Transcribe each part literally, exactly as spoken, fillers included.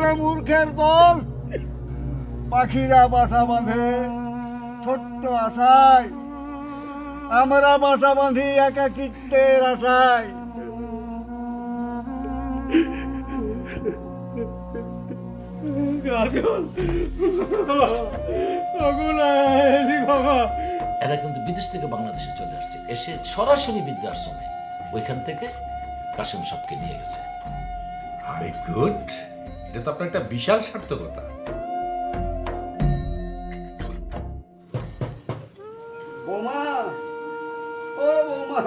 করে মূর্খের দল, পাখিরা বাসা বাঁধে ছোট্ট আশায়, আমরা বাসা বাঁধি একাকিত্বের আশায়। এরা কিন্তু বিদেশ থেকে বাংলাদেশে চলে আসছে, এসে সরাসরি বৃদ্ধাশ্রমে, ওইখান থেকে কাশেম সাহেবকে নিয়ে গেছে। এটা তো আপনার একটা বিশাল সার্থকতা। বোমা, ও বোমা,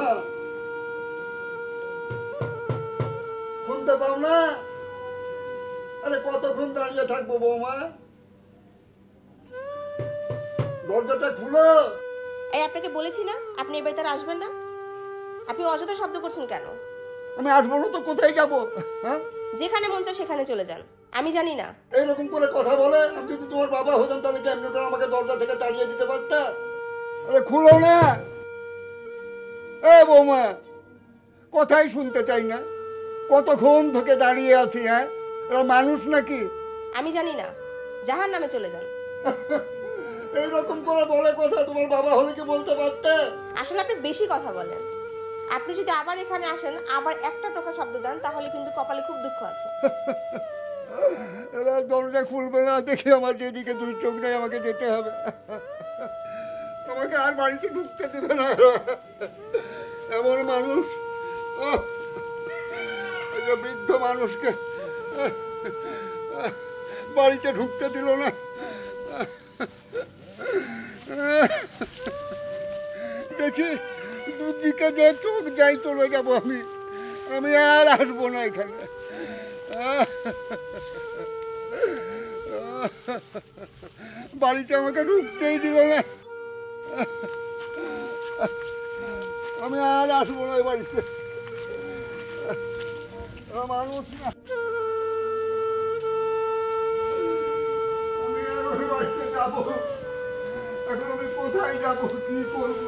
শুনতে পাও না? আরে কতক্ষণ দাঁড়িয়ে থাকবো বৌমা, দরজাটা খুলো। আরে আপনাকে বলেছি না আপনি এবার তার আসবেন না, আপনি অযথা শব্দ করছেন কেন? আমি আসবো না তো কোথায় যাবো? যেখানে মন চায় সেখানে চলে যান, আমি জানি না। এরকম করে কথা বলে, আমি যদি তোমার বাবা হতাম তাহলে কেমন করে আমাকে দরজা থেকে তাড়িয়ে দিতে পারত? আরে খুলো না। এ বৌমা, কথাই শুনতে চাই না, কতক্ষণ থেকে দাঁড়িয়ে আছি। হ্যাঁ, মানুষ নাকি? আমি জানি না, জাহার নামে চলে যান। এইরকম করে বলে কথা তোমার বাবা হলে কি বলতে পারতে? আসলে আপনি বেশি কথা বলেন, আপনি যদি আবার এখানে আসেন, আবার একটা টোকা শব্দ দেন, তাহলে কিন্তু কপালে খুব দুঃখ আছে। এরা দরজা খুলবে না, দেখি আমার যেদিকে দুই চোখ নেই, আমাকে যেতে হবে। তোমাকে আর বাড়িতে ঢুকতে দেবে না, এমন মানুষ। বৃদ্ধ মানুষকে বাড়িতে ঢুকতে দিল না। দেখি দুদিকে যে চোখ যাই চলে যাব আমি, আমি আর আসবো না এখানে। বাড়িতে আমাকে ঢুকতেই দিল না, আমি আর আসবো না বাড়িতে। মানুষ না, এখন আমি কোথায় যাবো, কি করবো?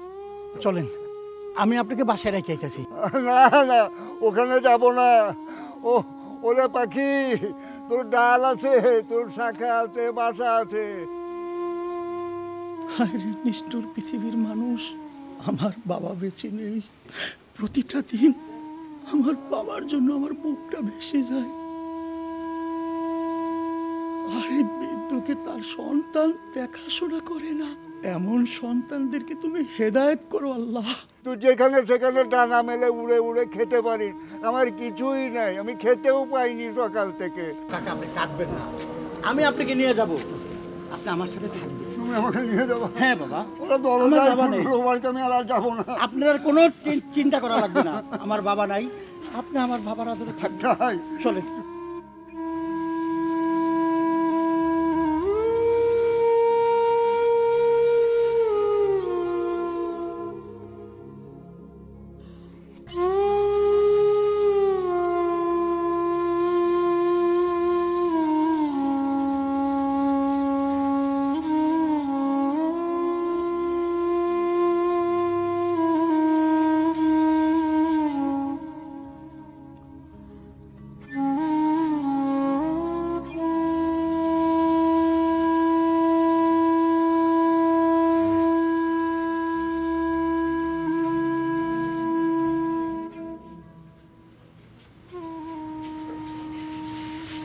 চলেন, আমি আপনাকে বাসায় রেখে আইতাছি। না না, ওখানে যাব না। ও ওরে পাখি, তোর ডাল আছে, তোর শাখা আছে, বাসা আছে। হায়রে নিষ্ঠুর পৃথিবীর মানুষ, আমার বাবা বেঁচে নেই। প্রতিটা দিন আমার বাবার জন্য আমার বুকটা ভেসে যায়। আরে বৃদ্ধকে তার সন্তান দেখাশোনা করে না, এমন সন্তানদেরকে তুমি হেদায়েত করো আল্লাহ। তুই যেখানে সেখানে ডানা মেলে উড়ে উড়ে খেতে পারিস, আমার কিছুই নাই, আমি খেতেও পাইনি সকাল থেকে। কাকা আপনি কাঁদবেন না, আমি আপনাকে নিয়ে যাব, আপনি আমার সাথে থাকবেন। তুমি আমাকে নিয়ে যাবো? হ্যাঁ বাবা, ওরা দরকার বাড়িতে, আমি আর যাবো না। আপনার কোনো চিন্তা করা লাগবে না, আমার বাবা নাই, আপনি আমার বাবার আদরে থাকবেন। চলেন।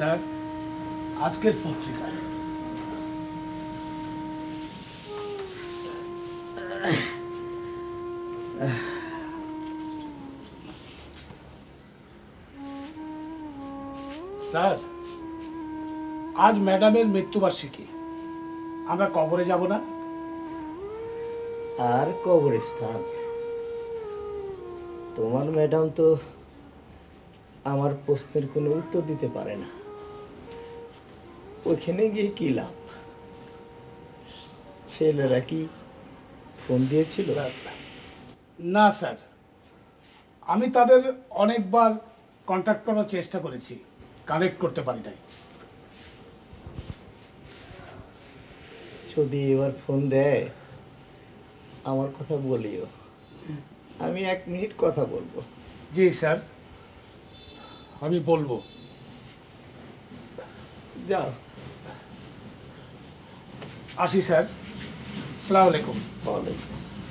স্যার, আজকের পত্রিকায় স্যার, আজ ম্যাডামের মৃত্যুবার্ষিকী, আমরা কবরে যাব না? আর কবরস্থান? তোমার ম্যাডাম তো আমার প্রশ্নের কোনো উত্তর দিতে পারে না। ওইখানে গিয়ে কি লাভ? ছেলেরা কি ফোন দিয়েছিল? না স্যার, আমি তাদের অনেকবার কন্ট্যাক্ট করার চেষ্টা করেছি, কানেক্ট করতে পারি নাই। যদি এবার ফোন দেয় আমার কথা বলিও, আমি এক মিনিট কথা বলবো। জি স্যার, আমি বলবো। যাও, আসি স্যার, আসসালামু আলাইকুম। ওয়ালাইকুম আসসালাম।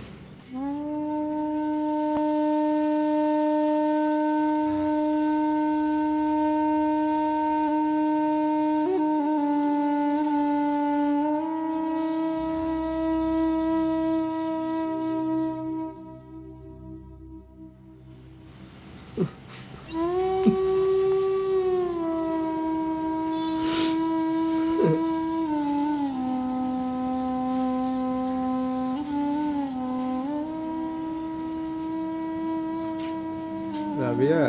রাবিয়া,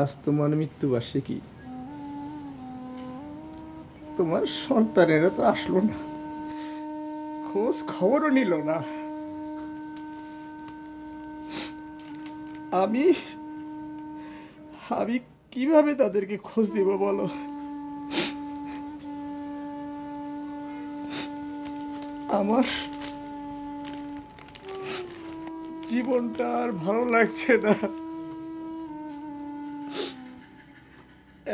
আজ তোমার মৃত্যুবার্ষিকী, তোমার সন্তানেরা তো আসলো না, খোঁজ খবরও নিল না। আমি আমি কিভাবে তাদেরকে খোঁজ দিব বলো? আমার জীবনটা আর ভালো লাগছে না,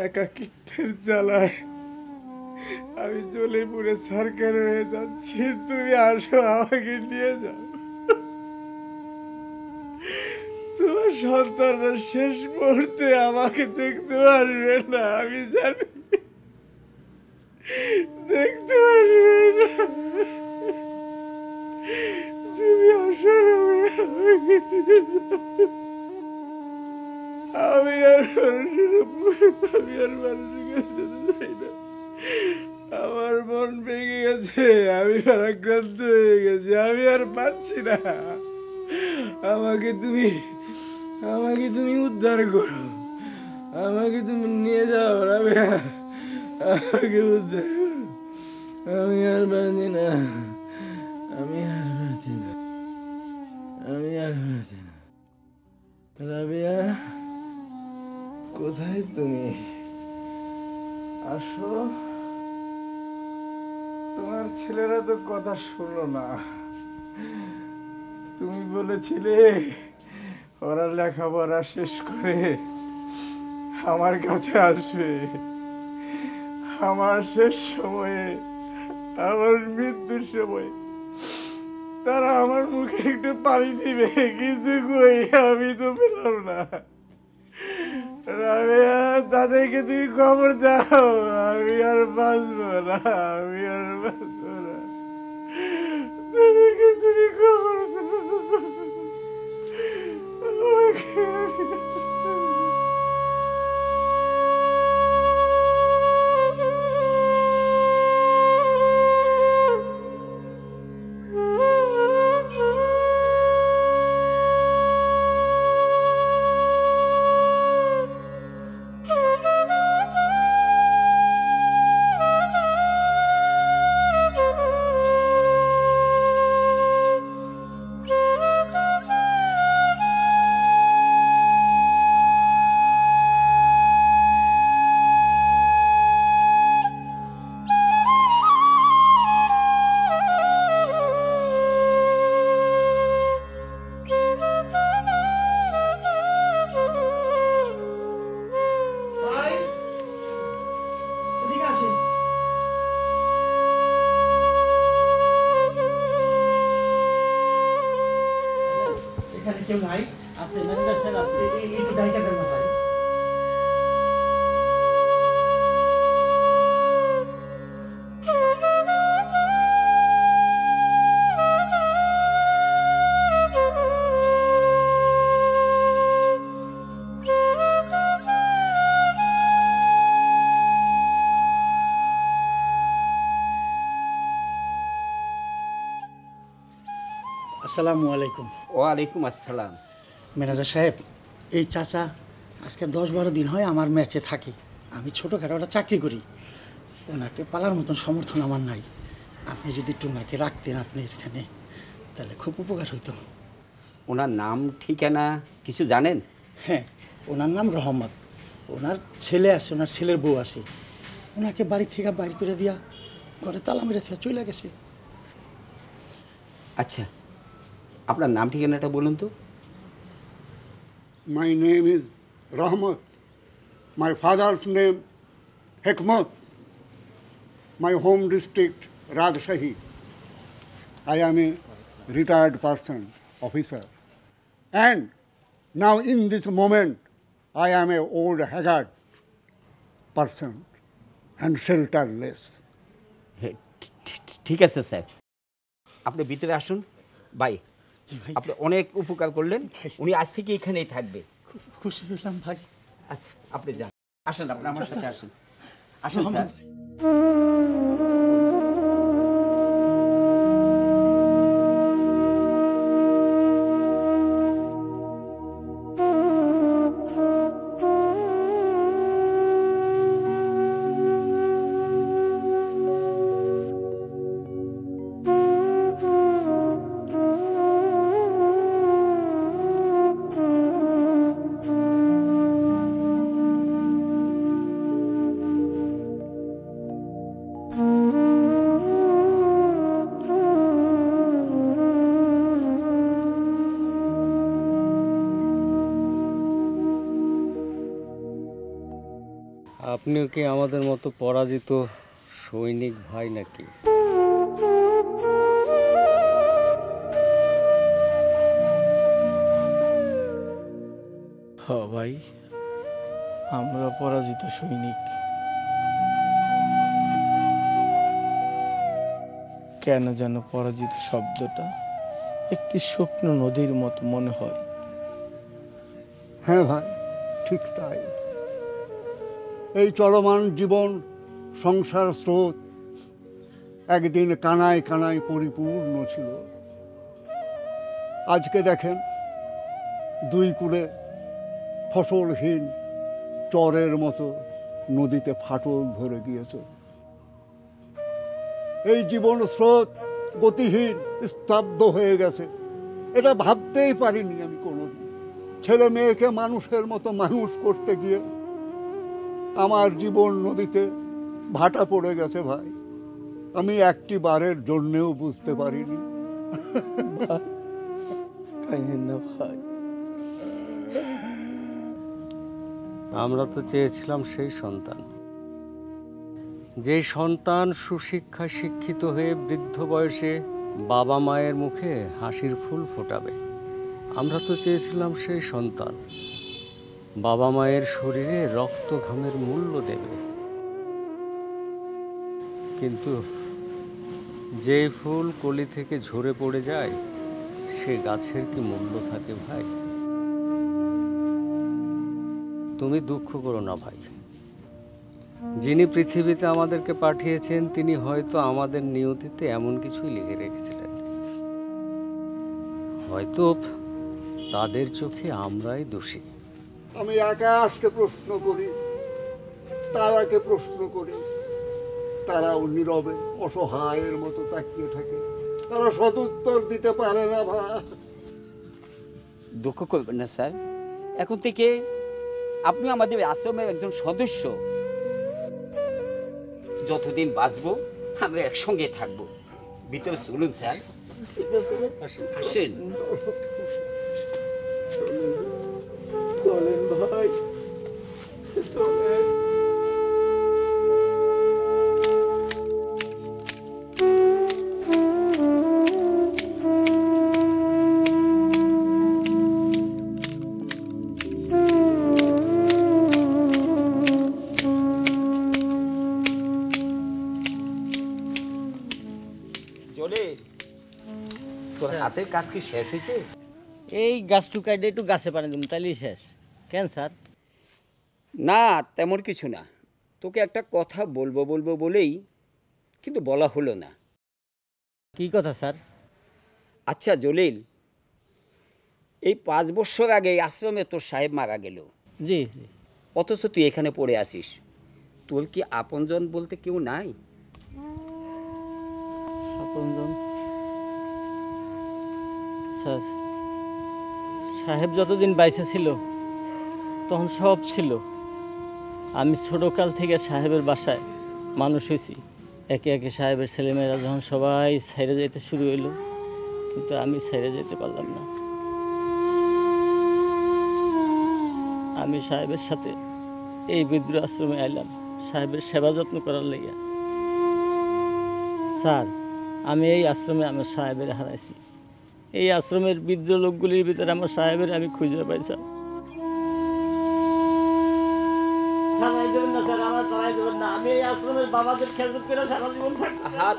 একাকিত্বের জ্বালায় আমি জ্বলে পুড়ে ছারখার হয়ে যাচ্ছি। তুমি আসো, আমাকে নিয়ে যাও। তোমার সন্তানরা শেষ মুহূর্তে আমাকে দেখতে পারবে না, আমি জানি দেখতে পারবে না। তুমি আসো, আমি আর আমি আর মানুষের কাছে যাই না। আমার মন ভেঙে গেছে, আমি আক্রান্ত হয়ে গেছি, আমি আর পারছি না। আমাকে তুমি আমাকে তুমি উদ্ধার করো, আমাকে তুমি নিয়ে যাও রাবেয়া, আমাকে উদ্ধার করো। আমি আর পারছি না, আমি আর পারছি না, আমি আর পারছি না। রাবেয়া, কোথায় তুমি? আসো। তোমার ছেলেরা তো কথা শুনলো না। তুমি বলেছিলে ওরা লেখাপড়া শেষ করে আমার কাছে আসবে, আমার শেষ সময়ে, আমার মৃত্যুর সময়ে তারা আমার মুখে একটু পানি দিবে, কিন্তু কই আমি তো পেলাম না। রাবেয়া, তাদেরকে তুমি খবর দাও, আমি আর বাঁচবো না, আমি আর বাঁচবো না। তাদেরকে তুমি খবর দাও। আসসালামু আলাইকুম। ওয়ালাইকুম আসসালাম। ম্যানেজার সাহেব, এই চাচা আজকে দশ বারো দিন হয় আমার ম্যাচে থাকি, আমি ছোটোখাটো একটা চাকরি করি, ওনাকে পালার মতন সমর্থন আমার নাই। আপনি যদি একটু ওনাকে রাখতেন আপনি এখানে, তাহলে খুব উপকার হইতো। ওনার নাম ঠিকানা কিছু জানেন? হ্যাঁ, ওনার নাম রহমত। ওনার ছেলে আছে, ওনার ছেলের বউ আছে। ওনাকে বাড়ি থেকে বাইর করে দিয়া ঘরে তালা মেরে থেকে চলে গেছে। আচ্ছা, আপনার নাম ঠিকানাটা বলুন তো। মাই নেম ইজ রহমত, মাই father's name Hekmat, my home district Rajshahi, I am a retired person officer, and now in this moment I am an old haggard person and shelterless. ঠিক আছে স্যার, আপনি ভিতরে আসুন। ভাই, আপনি অনেক উপকার করলেন। উনি আজ থেকে এখানেই থাকবে। খুশি হলাম ভাই। আচ্ছা, আপনি যান, আসুন, আপনি আমার সাথে আসুন। আসুন স্যার। আপনিও কি আমাদের মতো পরাজিত সৈনিক ভাই নাকি? হ্যাঁ ভাই, আমরা পরাজিত সৈনিক। কেন যেন পরাজিত শব্দটা একটি শুকনো নদীর মতো মনে হয়। হ্যাঁ ভাই, ঠিক তাই। এই চলমান জীবন সংসার স্রোত একদিন কানায় কানায় পরিপূর্ণ ছিল। আজকে দেখেন দুই কূলে ফসলহীন চরের মতো নদীতে ফাটল ধরে গিয়েছে। এই জীবন স্রোত গতিহীন স্তব্ধ হয়ে গেছে। এটা ভাবতেই পারিনি আমি কোনোদিন। ছেলে মেয়েকে মানুষের মতো মানুষ করতে গিয়ে আমার জীবন নদীতে ভাটা পড়ে গেছে ভাই। আমি একটি বারের জন্যেও বুঝতে পারিনি। আমরা তো চেয়েছিলাম সেই সন্তান, যে সন্তান সুশিক্ষায় শিক্ষিত হয়ে বৃদ্ধ বয়সে বাবা মায়ের মুখে হাসির ফুল ফোটাবে। আমরা তো চেয়েছিলাম সেই সন্তান বাবা মায়ের শরীরে রক্ত ঘামের মূল্য দেবে। কিন্তু যে ফুল কলি থেকে ঝরে পড়ে যায়, সে গাছের কি মূল্য থাকে ভাই? তুমি দুঃখ করো না ভাই। যিনি পৃথিবীতে আমাদেরকে পাঠিয়েছেন, তিনি হয়তো আমাদের নিয়তিতে এমন কিছুই লিখে রেখেছিলেন। হয়তো তাদের চোখে আমরাই দোষী। আমি আকাশকে প্রশ্ন করি, তারাকে প্রশ্ন করি, তারাও নীরবে অসহায়ের মতো তাকিয়ে থাকে। তারা সদুত্তর দিতে পারে না ভাই। দুঃখ করবেন না স্যার, এখন থেকে আপনি আমাদের আশ্রমের একজন সদস্য। যতদিন বাঁচবো আমরা একসঙ্গে থাকবো। ভিতরে চলুন স্যার। আসেন। ভাই জলে, তোর হাতের কাজ কি শেষ হয়েছে? এই গাছটুকু কাটে একটু গাছে পানি দিন, তাইলেই শেষ। কেন স্যার? না তেমন কিছু না, তোকে একটা কথা বলবো বলবো বলেই কিন্তু বলা হলো না। কি কথা স্যার? আচ্ছা জলিল, এই পাঁচ বছর আগে আশ্রমে তোর সাহেব মারা গেল। জি। অথচ তুই এখানে পড়ে আসিস। তোর কি আপনজন বলতে কেউ নাই? আপনজন স্যার, সাহেব যতদিন বাইসা ছিল তখন সব ছিল। আমি ছোটোকাল থেকে সাহেবের বাসায় মানুষ হয়েছি। একে একে সাহেবের ছেলেমেয়েরা যখন সবাই ছেড়ে যেতে শুরু হইল, কিন্তু আমি ছেড়ে যেতে পারলাম না। আমি সাহেবের সাথে এই বৃদ্ধ আশ্রমে আইলাম সাহেবের সেবা যত্ন করার লাগিয়া। স্যার, আমি এই আশ্রমে আমার সাহেবের হারাইছি। এই আশ্রমের বৃদ্ধ লোকগুলির ভিতরে আমার সাহেবের আমি খুঁজে পাই। স্যার,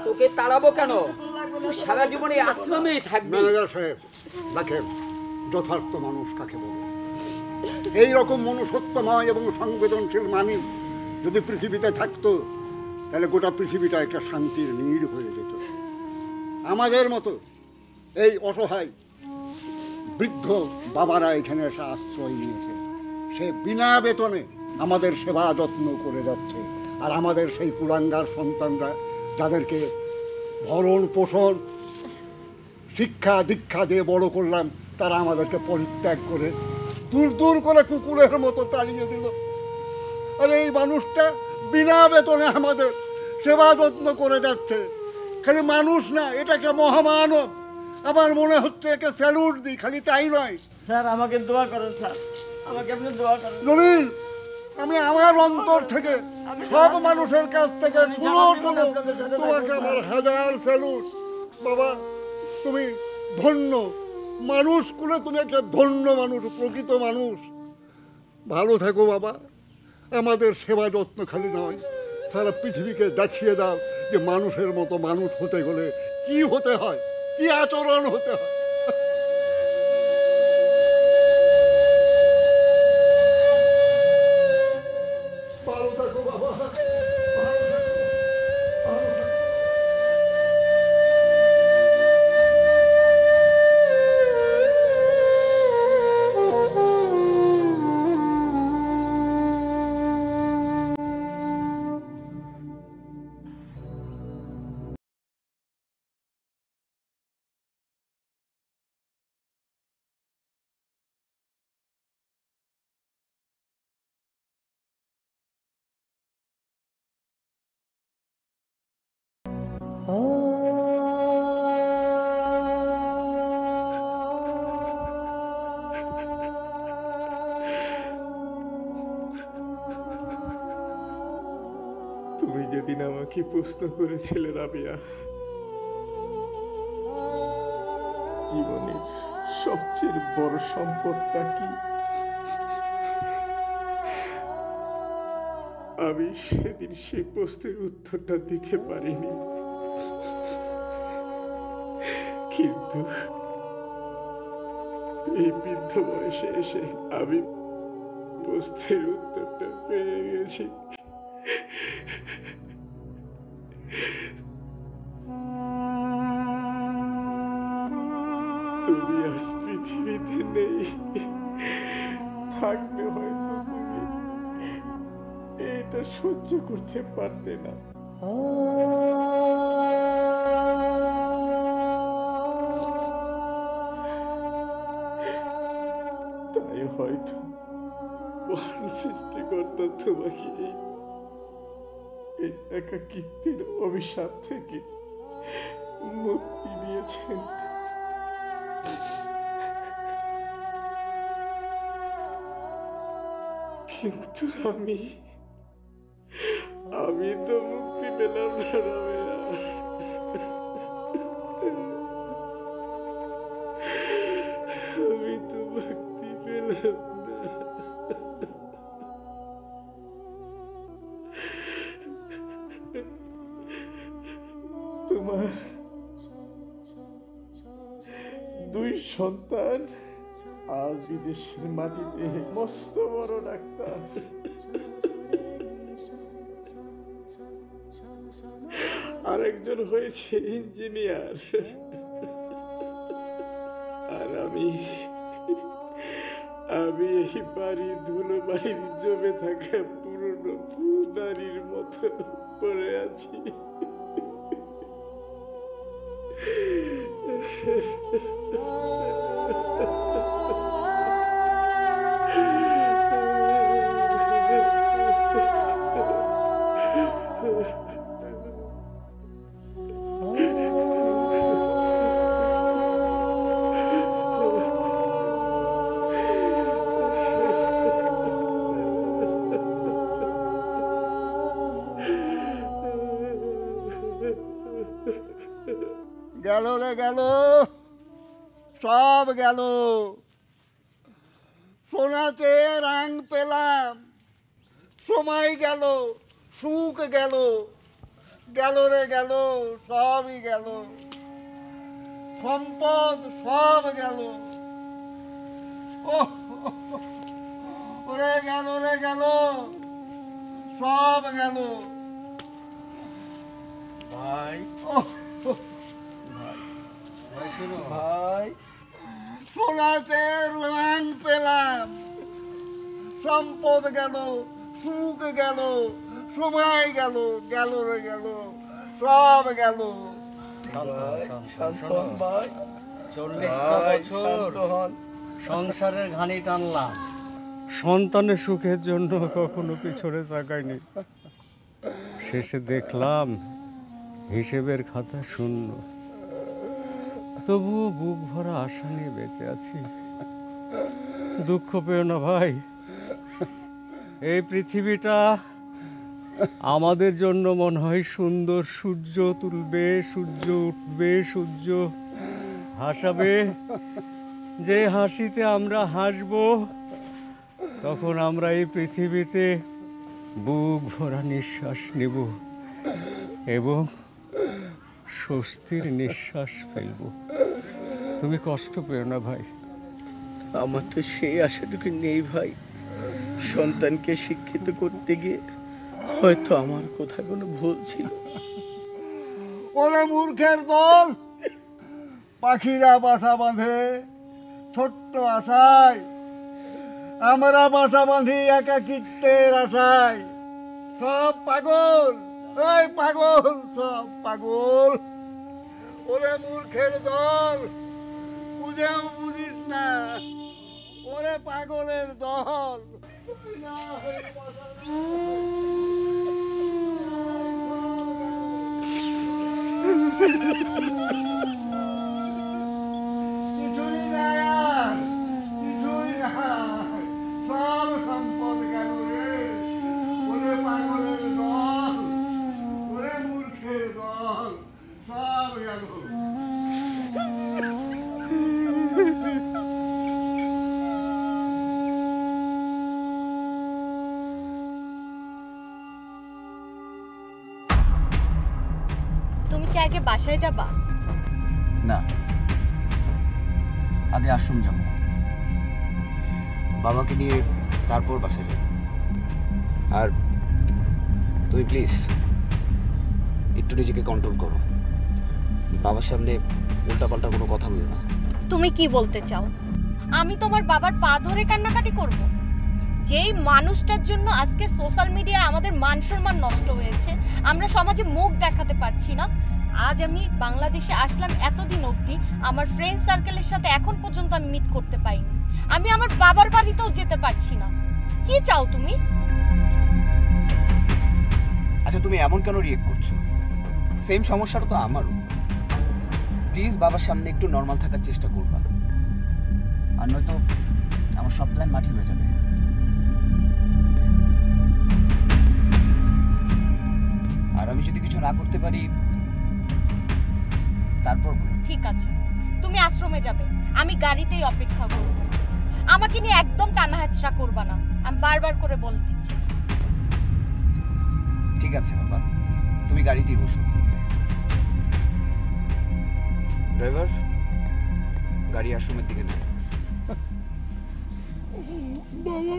তোকে তাড়াবো কেন? সারা জীবন এই আশ্রমেই থাকবে। যথার্থ মানুষ কাকে বলে? এইরকম মনুষ্যত্বময় এবং সংবেদনশীল মানুষ যদি পৃথিবীতে থাকতো তাহলে গোটা পৃথিবীটা একটা শান্তির নীড় হয়ে যেত। আমাদের মতো এই অসহায় বৃদ্ধ বাবারা এখানে এসে আশ্রয় নিয়েছে। সে বিনা বেতনে আমাদের সেবা যত্ন করে যাচ্ছে। আর আমাদের সেই কুলাঙ্গার সন্তানরা, যাদেরকে ভরণ পোষণ শিক্ষা দীক্ষা দিয়ে বড় করলাম, তারা আমাদেরকে পরিত্যাগ করে দূর দূর করে কুকুরের মতো তাড়িয়ে দিল। আর এই মানুষটা বিনা বেতনে আমাদের সেবা যত্ন করে যাচ্ছে। খালি মানুষ না, এটাকে মহামানব। আমার মনে হচ্ছে একে স্যালুট দিই। খালি তাই নয় স্যার, আমাকে দোয়া করেন। স্যার, আমাকে আপনি দোয়া করেন। জলিল, আমি আমার অন্তর থেকে সব মানুষের কাছ থেকে তোমাকে আমার হাজার স্যালুট। বাবা, তুমি ধন্য মানুষ কুলে, তুমি একটা ধন্য মানুষ, প্রকৃত মানুষ। ভালো থাকো বাবা। আমাদের সেবা যত্ন খালি নয়, সারা পৃথিবীকে দেখিয়ে দাও যে মানুষের মতো মানুষ হতে গেলে কি হতে হয়, কি আচরণ হতে হয়। তুমি যেদিন আমাকে প্রশ্ন করেছিলে রাবিয়া, জীবনের সবচেয়ে বড় সম্পদটা কি, আমি সেদিন সেই প্রশ্নের উত্তরটা দিতে পারিনি। কিন্তু এই বৃদ্ধ বয়সে এসে আমি প্রশ্নের উত্তরটা পেয়ে গেছি। তুমি আজ পৃথিবীতে নেই, থাকলে হয়তো তুমি এটা সহ্য করতে পারতে না। তাই হয়তো সৃষ্টিকর্তা তোমাকে এই একাকিত্বের অভিশাপ থেকে মুক্তি দিয়েছেন। কিন্তু আমি আমি তো মুক্তি পেলাম না রাবেয়া। আমি তো মুক্তি পেলাম না। তোমার দুই সন্তান আজ বিদেশের মাটিতে মস্ত বড় ডাক্তার। আরেকজন হয়েছে ইঞ্জিনিয়ার, আর আমি আমি এই বাড়ি ধুলো বাড়ির জমে থাকা পুরনো ফুলদারির মতো পড়ে আছি। গেল রে গেল, সব গেল। সোনাতে রাং পেলাম, সময় গেল, সুখ গেল, গেল রে গেল, সবই গেল, সম্পদ সব গেল। ওরে গেল রে গেল, সব গেল। ভাই ভাই সোনাতে রং পেলাম, সম্পদ গেল, সুখ গেল, সময় গেল, গেল রে গেল, সব গেল। চল্লিশটা বছর সংসারের ঘানি টানলাম, সন্তানের সুখের জন্য কখনো পিছনে তাকাইনি। শেষে দেখলাম হিসেবের খাতা শূন্য, তবুও বুক ভরা আশা নিয়ে বেঁচে আছি। দুঃখ পেও না ভাই, এই পৃথিবীটা আমাদের জন্য মনে হয় সুন্দর। সূর্য তুলবে, সূর্য উঠবে, সূর্য হাসাবে। যে হাসিতে আমরা হাসব, তখন আমরা এই পৃথিবীতে বুক ভরা নিঃশ্বাস নেব এবং স্বস্তির নিঃশ্বাস ফেলব। তুমি কষ্ট পেও না ভাই। আমার তো সেই আশাটুকু নেই ভাই। সন্তানকে শিক্ষিত করতে গিয়ে হয়তো আমার কোথায় কোনো ভুল ছিল। ওরা মূর্খের দল, পাখিরা বাসা বাঁধে ছোট্ট আশায়, আমরা বাসা বাঁধি একাকিত্বের আশায়। সব পাগল, এই পাগল, সব পাগল। ওরে মূর্খের দল, বুঝেও বুঝিস না। ওরে পাগলের দল। কিছুই না, কিছুই না, সব সম্পদ গেল রে। ওরে পাগলের দল, ওরে মূর্খের দল, সব গেল। আগে বাসায় যাবা? না, আগে আশ্রম যাব, বাবাকে নিয়ে তারপর বাসায় যাব। আর তুই প্লিজ একটু নিজেকে কন্ট্রোল করো, বাবার সামনে উল্টাপাল্টা কোনো কথা বলো না। তুমি কি বলতে চাও? আমি তোমার বাবার পা ধরে কান্নাকাটি করব? যেই মানুষটার জন্য আজকে সোশ্যাল মিডিয়ায় আমাদের মান সম্মান নষ্ট হয়েছে, আমরা সমাজে মুখ দেখাতে পারছি না। আজ আমি বাংলাদেশে আসলাম, এতদিন অবধি আমার ফ্রেন্ড সার্কেলের সাথে এখন পর্যন্ত আমি মিট করতে পারিনি। আমি আমার বাবার বাড়িতেও যেতে পারছি না। কি চাও তুমি? আচ্ছা, তুমি এমন কেন রিঅ্যাক্ট করছো? সেম সমস্যাটা তো আমারও। প্লিজ বাবার সামনে একটু নরমাল থাকার চেষ্টা করবা, আর নয়তো আমার সব প্ল্যান মাটি হয়ে যাবে। আর আমি যদি কিছু না করতে পারি তারপর? ঠিক আছে, তুমি আশ্রমে যাবে, আমি গাড়িতেই অপেক্ষা করব। আমাকে নিয়ে একদম টানাহাচড়া করবা না, আমি বারবার করে বলে দিচ্ছি। ঠিক আছে বাবা, তুমি গাড়িতেই বসো। ড্রাইভার, গাড়ি আশ্রমের দিকে নাও। বাবা,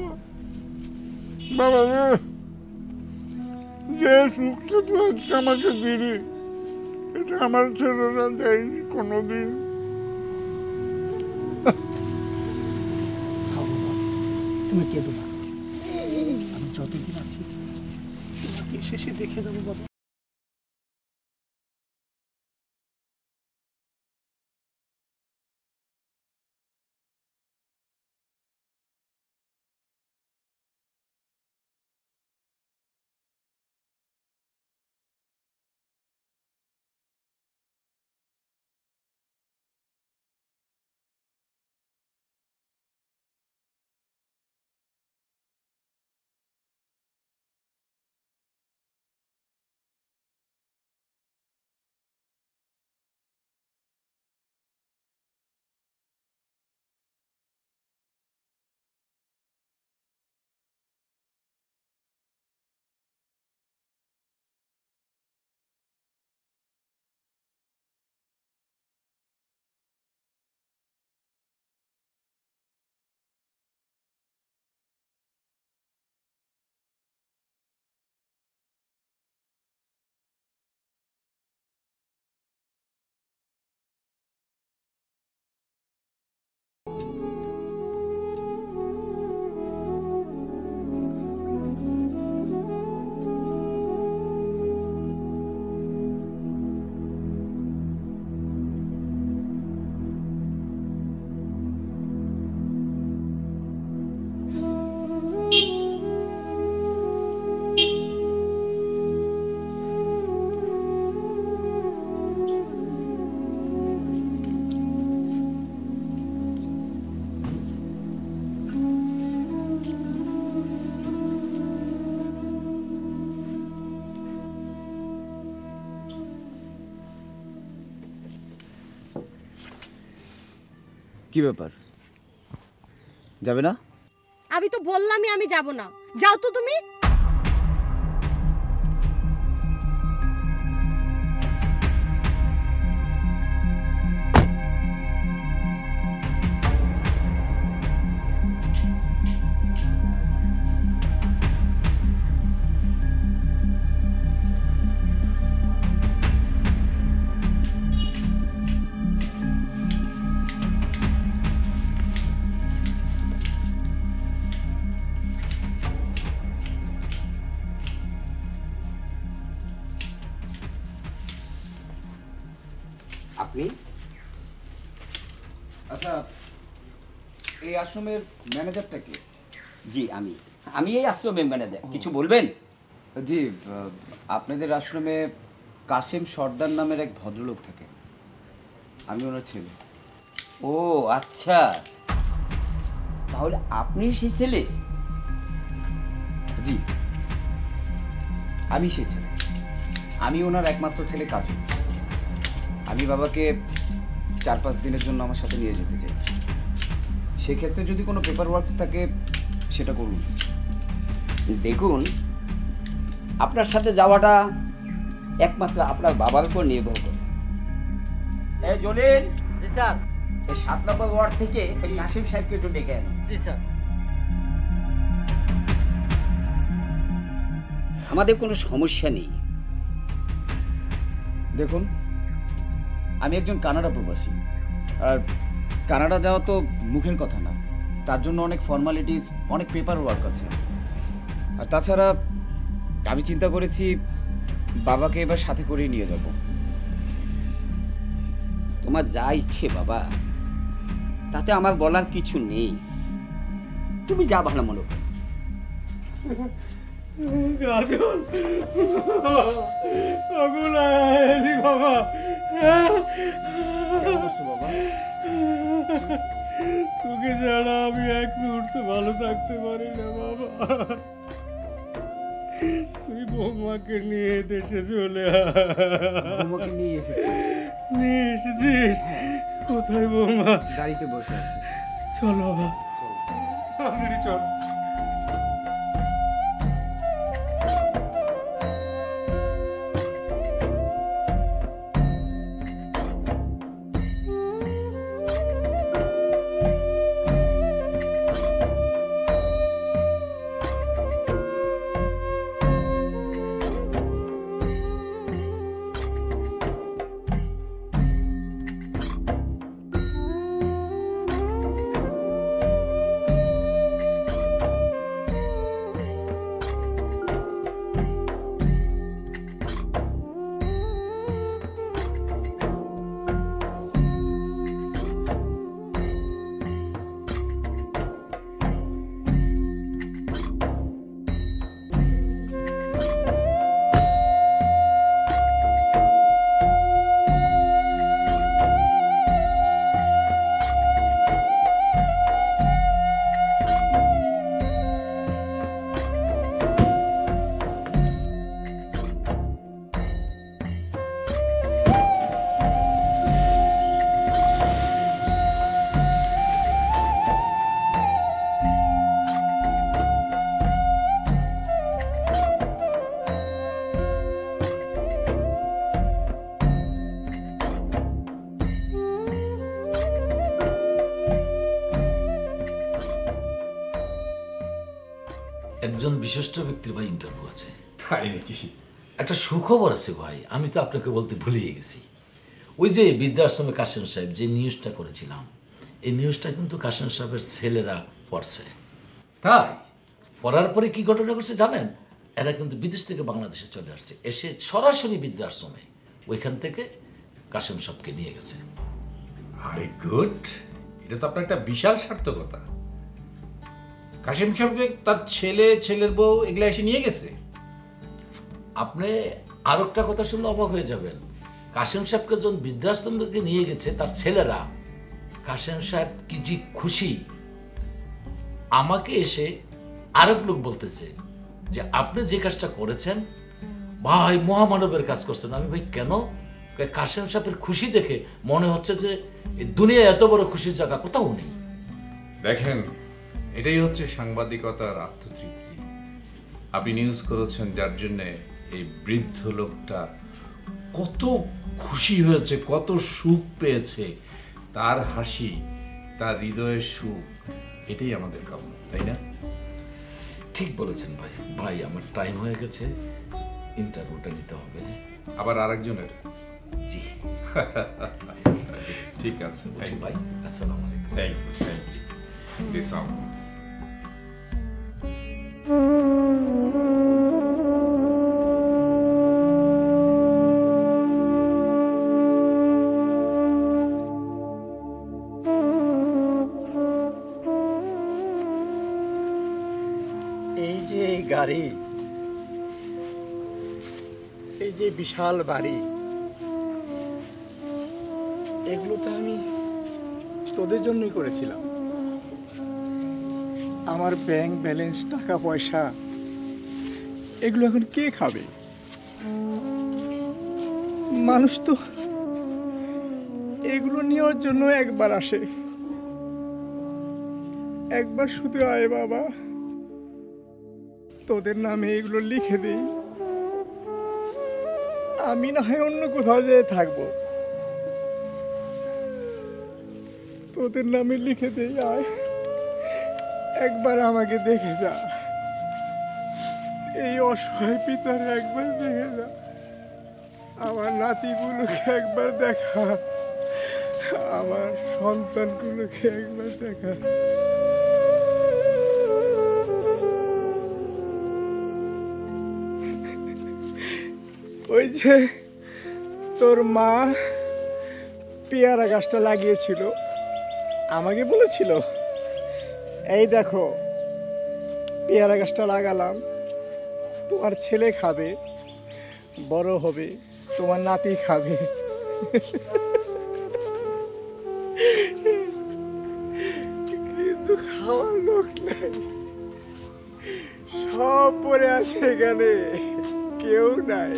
বাবা যে সুখটা তুই আমাকে দিলি, এটা আমার ছেলেরা দেয়নি কোনোদিন। তুমি কেঁদো না, আমি যতদিন আছি এসে সে দেখে যাবো বাবা। কি ব্যাপার, যাবে না? আমি তো বললামই আমি যাব না, যাও তো তুমি। আচ্ছা, এই আশ্রমের ম্যানেজারটা কে? জি আমি আমি এই আশ্রমের ম্যানেজার। কিছু বলবেন? জি, আপনাদের আশ্রমে কাশেম সর্দার নামের এক ভদ্রলোক থাকে, আমি ওনার ছেলে। ও আচ্ছা, তাহলে আপনি সেই ছেলে? জি আমি সেই ছেলে, আমি ওনার একমাত্র ছেলে কাজু। আমি বাবাকে চার পাঁচ দিনের জন্য আমার সাথে নিয়ে যেতে চাই, সেক্ষেত্রে যদি কোনো পেপার ওয়ার্কস থাকে সেটা করুন। দেখুন, আপনার সাথে যাওয়াটা একমাত্র আপনার বাবার উপর নির্ভর করে। এই জলেন, জি স্যার, এই সাত নম্বর ওয়ার্ড থেকে কাশিম সাহেবকে একটু ডেকে আনো। জি স্যার। আমাদের কোনো সমস্যা নেই। দেখুন, আমি একজন কানাডা প্রবাসী, আর কানাডা যাওয়া তো মুখের কথা না, তার জন্য অনেক ফর্মালিটিস, অনেক পেপার ওয়ার্ক আছে। আর তাছাড়া আমি চিন্তা করেছি বাবাকে এবার সাথে করেই নিয়ে যাব। তোমার যা ইচ্ছে বাবা, তাতে আমার বলার কিছু নেই, তুমি যা ভালো মনে করো। বাবা তোকে ছাড়া আমি এক মুহূর্ত ভালো থাকতে পারি না বাবা। তুই বৌমাকে নিয়ে দেশে চলে নিয়ে এসেছিস। কোথায় বৌমা? গাড়িতে বসে আছে। চল বাবা, চল চল। একজন বিশিষ্ট ব্যক্তির ভাই ইন্টারভিউ আছে। তাই নাকি? একটা সুখবর আছে ভাই, আমি তো আপনাকে বলতে ভুলিয়ে গেছি। ওই যে বৃদ্ধাশ্রমে কাশেম সাহেব যে নিউজটা করেছিলাম, এই নিউজটা কিন্তু কাশেম সাহেবের ছেলেরা পড়ছে। তাই পড়ার পরে কি ঘটনা ঘটছে জানেন? এরা কিন্তু বিদেশ থেকে বাংলাদেশে চলে আসছে, এসে সরাসরি বৃদ্ধাশ্রমে ওইখান থেকে কাশেম সাহেবকে নিয়ে গেছে। আরে গুড, এটা তো আপনার একটা বিশাল সার্থকতা। কাশেম সাহেবকে তার ছেলে, ছেলের বউ এগুলো এসে নিয়ে গেছে। আপনি আর একটা কথা শুনলে অবাক হয়ে যাবেন, কাশেম সাহেবকে যখন বৃদ্ধাশ্রমকে নিয়ে গেছে তার ছেলেরা, কাশেম সাহেব কি যে খুশি। আমাকে এসে আরেক লোক বলতেছে যে আপনি যে কাজটা করেছেন ভাই মহামানবের কাজ করছেন। আমি ভাই কেন? কাশেম সাহেবের খুশি দেখে মনে হচ্ছে যে দুনিয়ায় এত বড় খুশির জায়গা কোথাও নেই। দেখেন, এটাই হচ্ছে সাংবাদিকতার আত্মতৃপ্তি। আপনি নিউজ করেছেন, যার জন্যে এই বৃদ্ধ লোকটা কত খুশি হয়েছে, কত সুখ পেয়েছে। তার হাসি, তার হৃদয়ের সুখ, এটাই আমাদের কাম্য, তাই না? ঠিক বলেছেন ভাই। ভাই আমার টাইম হয়ে গেছে, ইন্টারভিউটা নিতে হবে। আবার আরেকজনের? জি ঠিক আছে ভাই, আসসালামু আলাইকুম। Thank you, thank you. দিসাম গাড়ি, এই যে বিশাল বাড়ি, এগুলো তো আমি তোদের জন্যই করেছিলাম। আমার ব্যাংক ব্যালেন্স, টাকা পয়সা, এগুলো এখন কে খাবে? মানুষ তো এগুলো নেওয়ার জন্য একবার আসে। একবার শুধু আয় বাবা, তোদের নামে এগুলো লিখে দিই, আমি না হয় অন্য কোথাও যেয়ে থাকবো, তোদের নামে লিখে দেই, আয় একবার আমাকে দেখে যা, এই অসহায় পিতার একবার দেখে যা, আমার নাতিগুলোকে একবার দেখা, আমার সন্তানগুলোকে একবার দেখা। ওই যে তোর মা পেয়ারা গাছটা লাগিয়েছিল, আমাকে বলেছিল, এই দেখো পেয়ারা গাছটা লাগালাম, তোমার ছেলে খাবে, বড় হবে, তোমার নাতি খাবে। কিন্তু খাওয়ার লোক নাই, সব পড়ে আছে এখানে, কেউ নাই।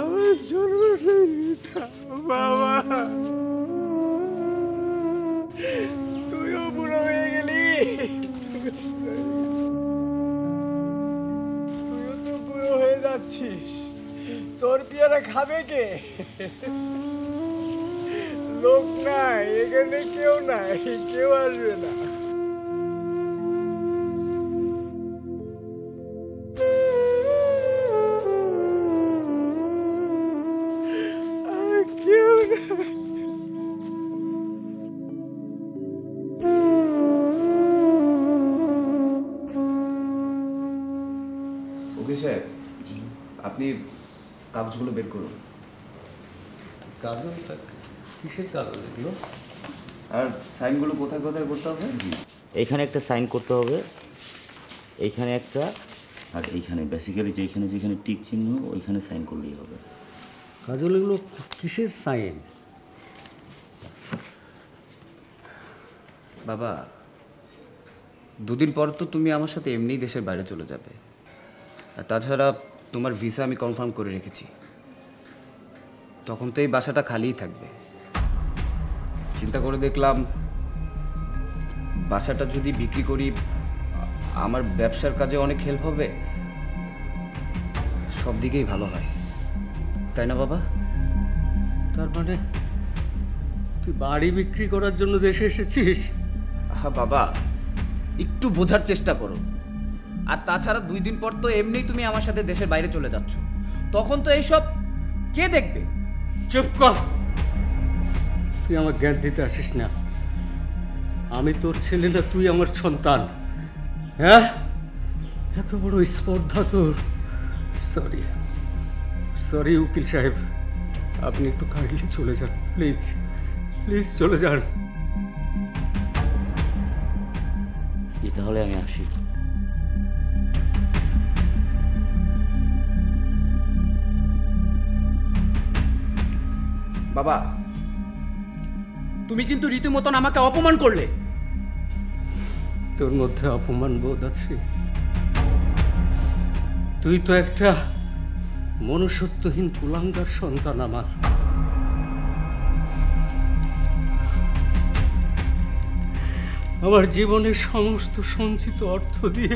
আমার জন্মটা বাবা, তুইও বুড়ো হয়ে গেলি, তুইও তো বুড়ো হয়ে যাচ্ছিস, তোর পেয়ারা খাবে কে? লোক নাই এখানে, কেউ নাই, কেউ আসবে না। আপনি কাগজগুলো বের করুন। কাগজ? কিসের কাগজ এগুলো? আর সাইনগুলো কোথায় কোথায় করতে হবে? এইখানে একটা সাইন করতে হবে, এইখানে একটা, আর এইখানে বেসিক্যালি যেখানে যেখানে টিক চিহ্ন ওইখানে সাইন করলেই হবে। কাজল এগুলো কিসের সাইন? বাবা, দুদিন পর তো তুমি আমার সাথে এমনিই দেশের বাইরে চলে যাবে, আর তাছাড়া তোমার ভিসা আমি কনফার্ম করে রেখেছি, তখন তো এই বাসাটা খালিই থাকবে। চিন্তা করে দেখলাম বাসাটা যদি বিক্রি করি আমার ব্যবসার কাজে অনেক হেল্প হবে, সব দিকেই ভালো হয়, তাই না বাবা? তার মানে তুই বাড়ি বিক্রি করার জন্য দেশে এসেছিস? হ্যাঁ বাবা, একটু বোঝার চেষ্টা করো। আর তাছাড়া দুই দিন পর তো এমনিই তুমি আমার সাথে দেশের বাইরে চলে যাচ্ছ, তখন তো এইসব কে দেখবে? চুপ কর, তুই আমার জ্ঞান দিতে আসিস না। আমি তোর ছেলে না, তুই আমার সন্তান। হ্যাঁ, এত বড় স্পর্ধা তোর। সরি সরি উকিল সাহেব, আপনি একটু কাইন্ডলি চলে যান, প্লিজ প্লিজ চলে যান। তাহলে আমি আসি। বাবা, তুমি কিন্তু রীতিমতন আমাকে অপমান করলে। তোর মধ্যে অপমান বোধ আছে? তুই তো একটা মনুষ্যত্বহীন কুলাঙ্গার সন্তান আমার। আমার জীবনের সমস্ত সঞ্চিত অর্থ দিয়ে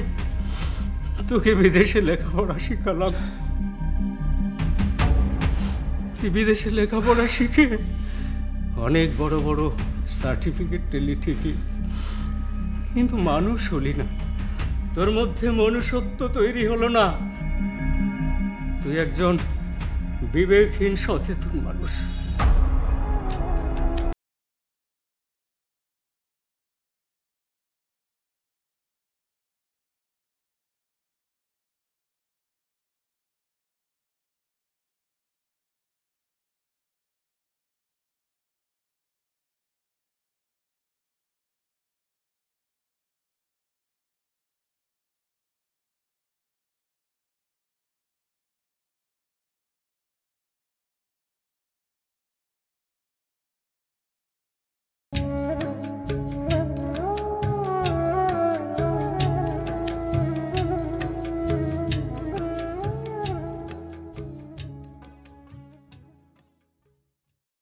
তোকে বিদেশে লেখাপড়া শিখালাম। তুই বিদেশে লেখাপড়া শিখে অনেক বড় বড় সার্টিফিকেট পেলি ঠিকই, কিন্তু মানুষ হলি না। তোর মধ্যে মনুষ্যত্ব তৈরি হলো না। তুই একজন বিবেকহীন সচেতন মানুষ।